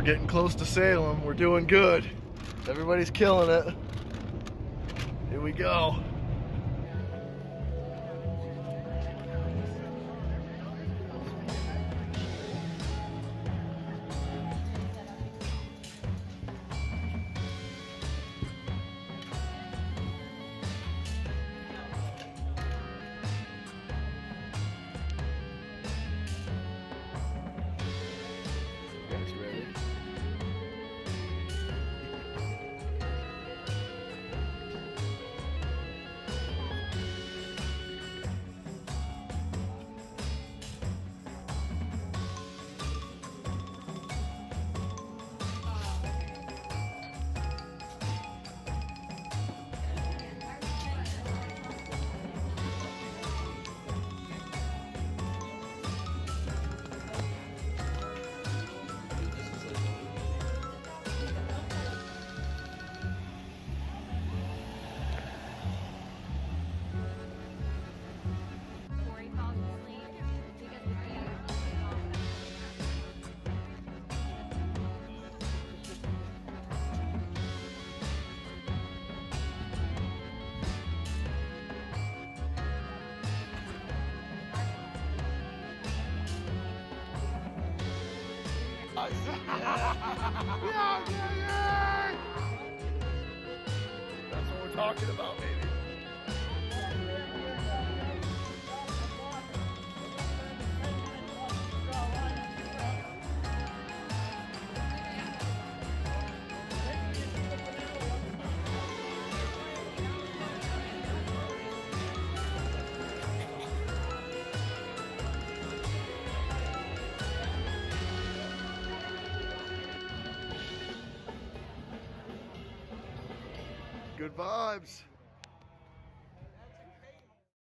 We're getting close to Salem. We're doing good. Everybody's killing it. Here we go. Yeah, yeah, yeah. That's what we're talking about, baby. Good vibes.